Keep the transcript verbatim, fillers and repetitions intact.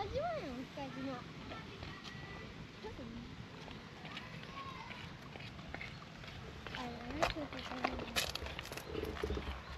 始まるのカジノ。あれ、何て言うの？